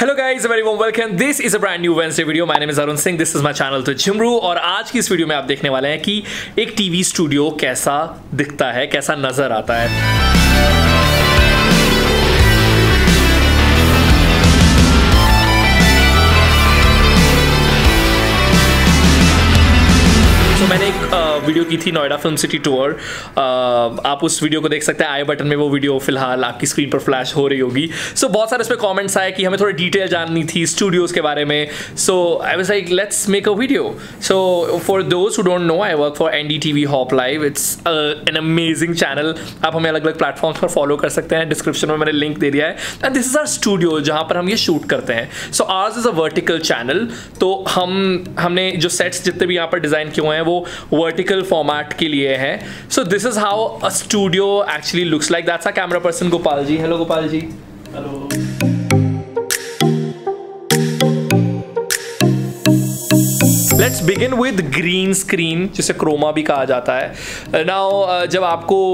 Hello guys, very warm welcome. This is a brand new Wednesday video. My name is Arun Singh, this is my channel the Jhumru. और आज की इस video में आप देखने वाले हैं कि एक टीवी स्टूडियो कैसा दिखता है, कैसा नजर आता है। मैंने एक वीडियो की थी नोएडा फिल्म सिटी टूर, आप उस वीडियो को देख सकते हैं। आई बटन में वो वीडियो फिलहाल आपकी स्क्रीन पर फ्लैश हो रही होगी। सो बहुत सारे इसमें कमेंट्स आए कि हमें थोड़ी डिटेल जाननी थी स्टूडियोज़ के बारे में। So I was like let's make a video. So for those who don't know, I work for NDTV HopLive। It's an amazing channel. आप हमें अलग अलग प्लेटफॉर्म्स पर फॉलो कर सकते हैं। डिस्क्रिप्शन में मैंने लिंक दे दिया है। And this is our studio जहाँ पर हम ये शूट करते हैं। So ours is a vertical channel. तो हमने जो सेट्स जितने भी यहाँ पर डिज़ाइन किए हुए हैं वो वर्टिकल फॉर्मेट के लिए है। So this is how a studio actually looks like. That's a camera person Gopal ji. Hello Gopal ji. Hello. Let's begin with green screen, जिसे क्रोमा भी कहा जाता है। नाउ जब आपको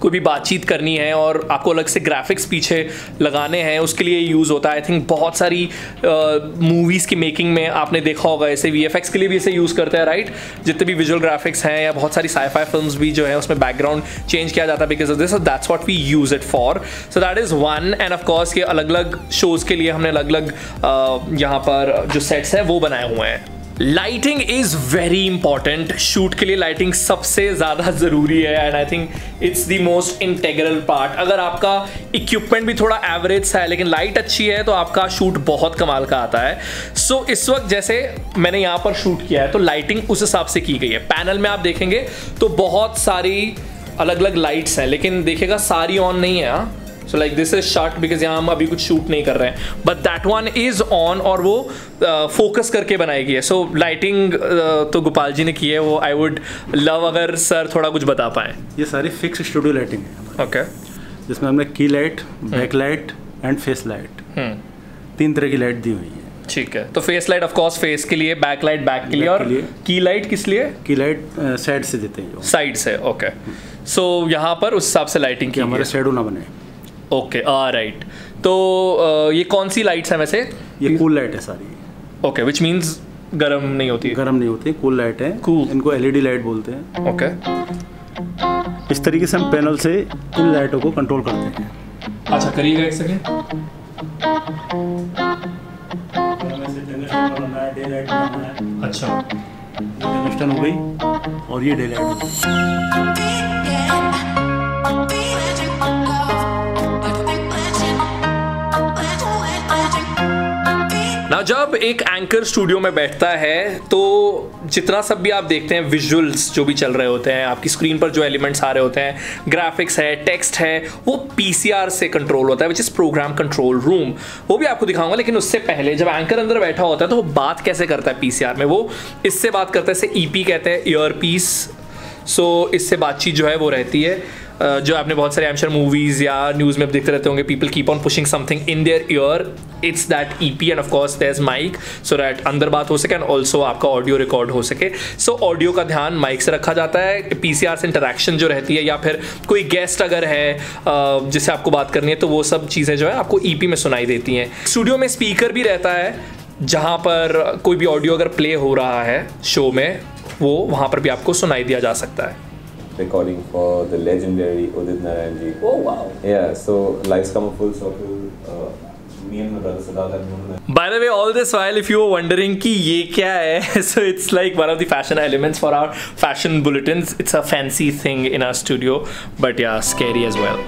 कोई भी बातचीत करनी है और आपको अलग से ग्राफिक्स पीछे लगाने हैं, उसके लिए यूज़ होता है। आई थिंक बहुत सारी मूवीज़ की मेकिंग में आपने देखा होगा ऐसे VFX के लिए भी इसे यूज़ करते हैं, राइट। जितने भी विजुअल ग्राफिक्स हैं या बहुत सारी साईफाई फिल्म्स भी जो है उसमें बैकग्राउंड चेंज किया जाता है because of this. That's what we use it for. So that is one. And of course ये अलग अलग शोज़ के लिए हमने अलग अलग यहाँ पर जो सेट्स हैं वो बनाए हुए हैं। Lighting is very important. Shoot के लिए लाइटिंग सबसे ज़्यादा ज़रूरी है। And I think it's the most integral part. अगर आपका इक्विपमेंट भी थोड़ा एवरेज सा है लेकिन लाइट अच्छी है तो आपका शूट बहुत कमाल का आता है। सो इस वक्त जैसे मैंने यहाँ पर शूट किया है तो लाइटिंग उस हिसाब से की गई है। पैनल में आप देखेंगे तो बहुत सारी अलग अलग लाइट्स हैं, लेकिन देखिएगा सारी ऑन नहीं है। हाँ, so like this is shot because यहाँ हम अभी कुछ शूट नहीं कर रहे हैं, but that one is on और वो फोकस करके बनाई गई है। सो लाइटिंग तो गोपाल जी ने की है वो। आई वुड लव अगर सर थोड़ा कुछ बता पाए। ये सारी फिक्स स्टूडियो लाइटिंग है। ओके। जिसमें हमने की light, back light and face light, 3 तरह की लाइट दी हुई है। ठीक है। तो face light of course face के लिए, बैक लाइट बैक के लिए, और की लाइट किस लिए? की लाइट साइड से देते हैं, साइड से। ओके। सो यहाँ पर उस हिसाब से लाइटिंग की, हमारे शेडो ना बने। Okay, right. तो ये कौन सी लाइट्स हैं वैसे? ये कूल लाइट है सारी। ओके, विच मींस गर्म नहीं होती है। गर्म नहीं होती, कूल लाइट है। कूल। इनको LED लाइट बोलते हैं। ओके। इस तरीके से हम पैनल से इन लाइटों को कंट्रोल करते हैं। अच्छा, करिएगा एक सेकंड। अच्छा, कनेक्शन हो गई और ये डे लाइट हो गई। ना जब एक एंकर स्टूडियो में बैठता है तो जितना सब भी आप देखते हैं विजुअल्स जो भी चल रहे होते हैं, आपकी स्क्रीन पर जो एलिमेंट्स आ रहे होते हैं, ग्राफिक्स है, टेक्स्ट है, वो PCR से कंट्रोल होता है, which is program control room. वो भी आपको दिखाऊंगा, लेकिन उससे पहले जब एंकर अंदर बैठा होता है तो वो बात कैसे करता है PCR में, वो इससे बात करता है। इसे EP कहते हैं, ईयर पीस। सो इससे बातचीत जो है वो रहती है। जो आपने बहुत सारे एमशर मूवीज़ या न्यूज़ में देखते रहते होंगे, people keep on pushing something in their ear, it's that EP। And of course there is mic so that अंदर बात हो सके एंड ऑल्सो आपका ऑडियो रिकॉर्ड हो सके। सो ऑडियो का ध्यान माइक से रखा जाता है। PCR से इंटरेक्शन जो रहती है, या फिर कोई गेस्ट अगर है जिससे आपको बात करनी है, तो वो सब चीज़ें जो है आपको EP में सुनाई देती हैं। स्टूडियो में स्पीकर भी रहता है जहाँ पर कोई भी ऑडियो अगर प्ले हो रहा है शो में, वो वहाँ पर भी आपको सुनाई दिया जा सकता है। Recording for the legendary Udit Narayan ji. Oh wow! Yeah, so life's come full circle. Me and my brother Siddharth. By the way, all this while, if you were wondering कि ये क्या है, so it's like one of the fashion elements for our fashion bulletins. It's a fancy thing in our studio, but yeah, scary as well.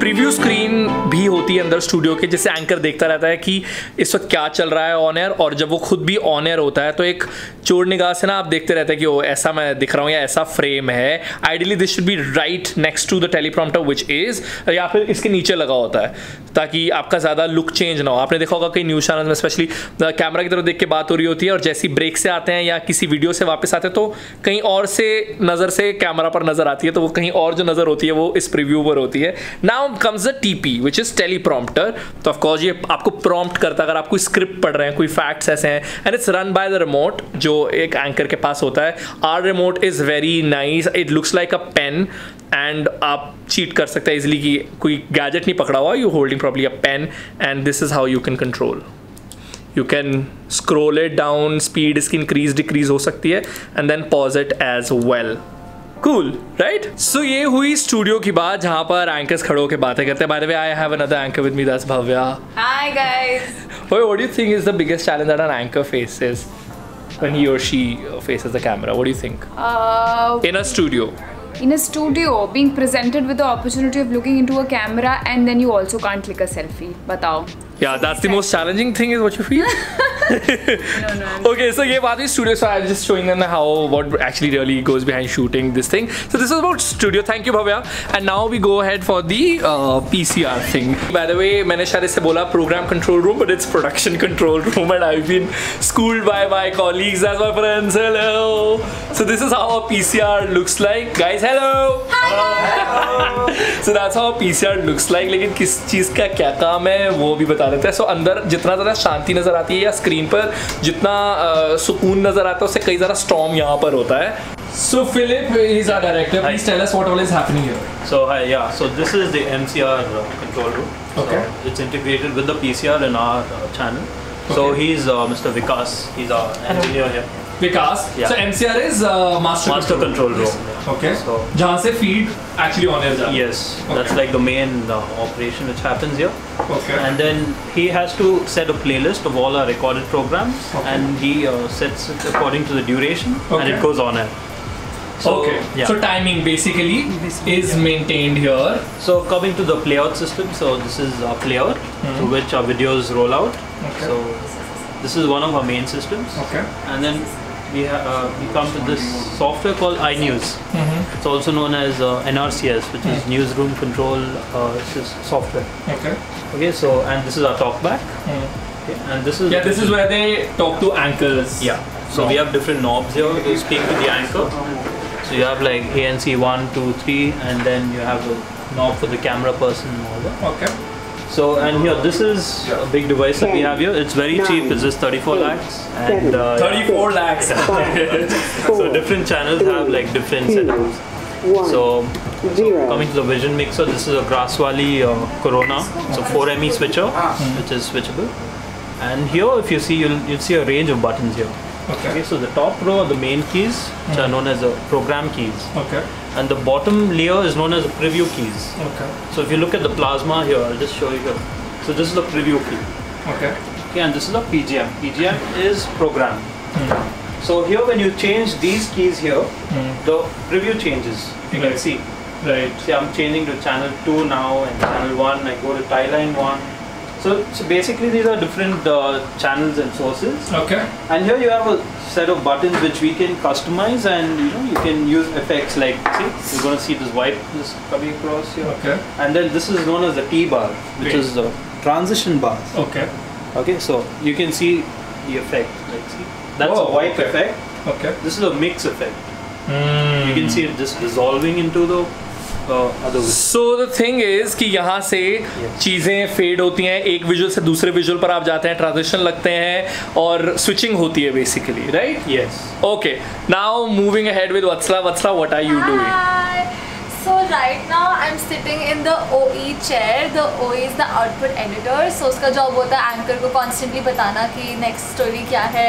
Preview screen भी होती है अंदर studio के, जिससे एंकर देखता रहता है कि इस वक्त क्या चल रहा है ऑन एयर। और जब वो खुद भी ऑन एयर होता है तो एक चोर निगाह से ना आप देखते रहते हैं कि ओ ऐसा मैं दिख रहा हूँ या ऐसा फ्रेम है। Ideally this should be right next to the teleprompter which is, या फिर इसके नीचे लगा होता है ताकि आपका ज़्यादा लुक चेंज ना हो। आपने देखा होगा कई न्यूज़ चैनल में स्पेशली कैमरा की तरफ देख के बात हो रही होती है, और जैसे ही ब्रेक से आते हैं या किसी वीडियो से वापस आते हैं तो कहीं और से नज़र से कैमरा पर नज़र आती है, तो वो कहीं और जो नज़र होती है वो इस प्रीव्यू पर होती है। Now comes the TP, which is teleprompter. So of course ये आपको prompt करता है अगर आप कोई script पढ़ रहे हैं, कोई facts ऐसे हैं, and it's run by the remote जो एक anchor के पास होता है. Our remote is very nice. It looks like a pen. And आप cheat कर सकते हैं easily कि कोई gadget नहीं पकड़ा हुआ, you holding probably a pen, and this is how you can control. You can scroll it down, speed इसकी increase decrease हो सकती है, and then pause it as well. Cool, right? So ये हुई स्टूडियो की बात जहाँ पर एंकर्स खड़े होकर बातें करते हैं. By the way, I have another anchor with me, that's Bhavya. Hi guys. What do you think is the biggest challenge that an anchor faces when he or she faces the camera? What do you think? In a studio. In a studio, being presented with the opportunity of looking into a camera and then you also can't click a selfie. Batao. Yeah, that's the most challenging thing is what you feel. No. Okay, so ये बात हुई studio. So I'm just showing them how what actually really goes behind shooting this thing. So this is about studio. Thank you Bhavya. And now we go ahead for the PCR thing. By the way, मैंने शायद इससे बोला program control room, but it's production control room, and I've been schooled by my colleagues as my friends. Hello. So this is how a PCR looks like, guys. Hello. Hello. So that's how PCR looks like. लेकिन किस चीज़ का क्या काम है वो भी बता देते हैं. So अंदर जितना ज़्यादा शांति नजर आती है या स्क्रीन पर जितना सुकून नजर आता है उससे कई ज़्यादा स्टॉर्म यहाँ पर होता है. So Philip is our director. Please tell us what all is happening here. So hi, yeah. So this is the MCR control room. Okay. So it's integrated with the PCR in our channel. So he's Mr. Vikas. He's our engineer here. Vikas. Yeah. So MCR is master control room. Okay. So जहाँ से feed actually on air जाता है. Yes. Okay. That's like the main operation which happens here. Okay. And then he has to set a playlist of all our recorded programs, and he sets it according to the duration, and it goes on air. So, okay. Yeah. So timing basically is maintained here. So coming to the playout system. So this is our playout to which our videos roll out. Okay. So this is one of our main systems. Okay. And then we come to this software called iNews. It's also known as NRCS, which is newsroom control software. Okay. Okay. So and this is our talkback. Okay. And this is this is where they talk to anchors. Yeah. So we have different knobs here to speak to the anchor. So you have like ANC 1, 2, 3, and then you have a knob for the camera person and all that. Okay. So and here this is a big device that we have here. It's very cheap. It's just 34 lakhs and 34 lakhs. So different channels have like different setups. So coming to the vision mixer, this is a Grasswali Corona. So 4ME switcher, which is switchable. And here, if you see, you'll see a range of buttons here. Okay. So the top row are the main keys, which are known as the program keys. Okay. And the bottom layer is known as the preview keys. Okay. So if you look at the plasma here, I'll just show you here. So this is the preview key. Okay. Okay, and this is the PGM. PGM is program. So here when you change these keys here, the preview changes. You can see. Right. See, I'm changing to channel 2 now and channel 1. I go to timeline 1. So basically these are different channels and sources. Okay. And here you have a set of buttons which we can customize, and you know you can use effects like see you're going to see this white just coming across here. Okay. And then this is known as the T bar, which is the transition bar. Okay. Okay. So you can see the effect. Like see that's a white effect. Okay. This is a mix effect. You can see it just dissolving into the. So the thing is कि यहाँ से चीज़ें fade होती हैं, एक visual से दूसरे visual पर आप जाते हैं, transition लगते हैं और switching होती है basically, right? Yes. Okay. Now moving ahead with Vatsla. Vatsla, what are you doing? Hi. So right now I'm sitting in the OE chair. The OE is the output editor. So उसका job होता है anchor को constantly बताना कि next story क्या है,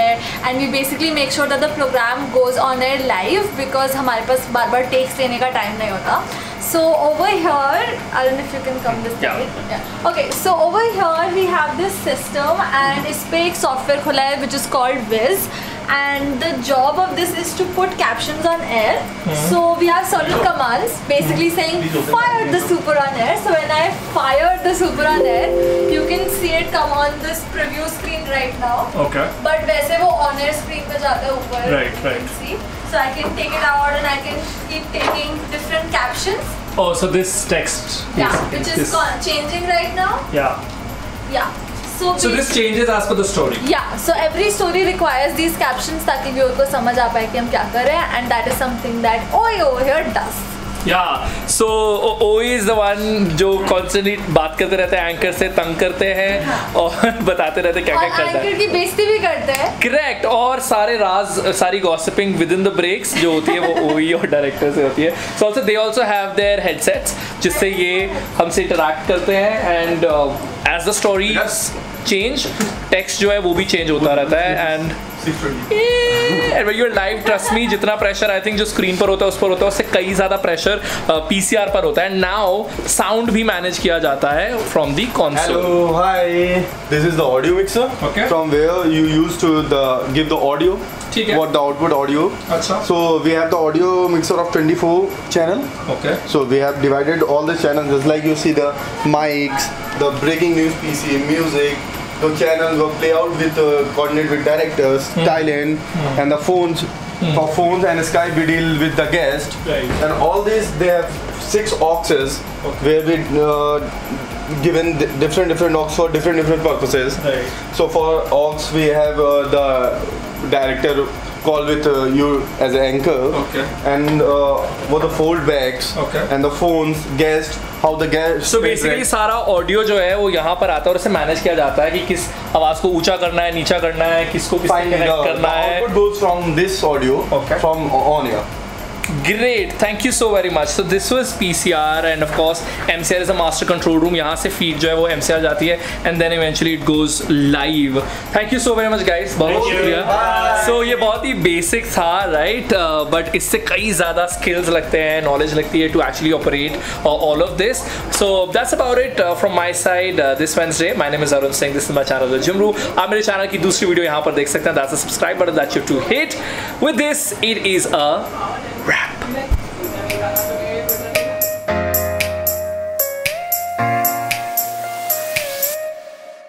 and we basically make sure that the program goes on air live because हमारे पास बार-बार takes लेने का time नहीं होता. So over here, Arun, if you can come this way. Yeah. Okay. So over here we have this system, and इस पे एक software खुला है which is called Viz, and the job of this is to put captions on air. So we have certain commands basically saying fire the super on air. So when I fire the super on air, you can see it come on this preview screen right now. Okay. But वैसे वो on air screen पे जाता है ऊपर. Right. See. So I can take it out and I can keep taking different captions. Oh, so this text. Yeah, which is changing right now. Yeah. So this changes as per the story. Yeah. So every story requires these captions ताकि viewer को समझ आ पाए कि हम क्या कर रहे हैं, and that is something that OE over here does. Yeah, so OE is the one जो constantly बात करते रहते हैं, anchor से तंग करते हैं और बताते रहते हैं क्या क्या करता है, anchor की बेइज्जती भी करता है, correct, और सारे राज, सारी gossiping within the breaks जो होती है वो OE और director से होती है. So also they also have their headsets जिससे ये हमसे interact करते हैं and as the stories change, text जो है वो भी change होता रहता है and and when you're live, trust me, जितना pressure I think जो screen पर होता है उस पर होता है उससे कई ज़्यादा pressure PCR पर होता है. Now sound भी manage किया जाता है from the console. Hello, hi. This is the audio mixer. Okay. From where you used to give the audio. What the output audio. Achha. So we have the audio mixer of 24 channel. Okay. So we have divided all the channels just like you see the mics, the breaking news PC, music. The channels were play out with coordinate with directors, talent, and the phones. For phones and Skype, we deal with the guest, right. And all these they have 6 auxes, okay, where we given different aux for different purposes. Right. So for aux we have the director call with you as an anchor, okay, and what the fold backs, okay, and the phones, guest. How the guest. So basically सारा audio जो है वो यहाँ पर आता है और इसे manage किया जाता है कि किस आवाज़ को ऊँचा करना है, नीचा करना है, किसको किससे connect करना है. Output goes from this audio, okay, from on here. Great, thank you so very much. So this was PCR and of course MCR is a master control room. यहाँ से feed जो है वो MCR जाती है and then eventually it goes live. Thank you so very much guys. बहुत शुक्रिया. So ये बहुत ही basic था, right? But इससे कई ज़्यादा skills लगते हैं, knowledge लगती है to actually operate all of this. So that's about it from my side this Wednesday. My name is Arun Singh. This is my channel The Jhumroo. आप मेरे channel की दूसरी video यहाँ पर देख सकते हैं. That's the subscribe button that you have to hit. With this, it is a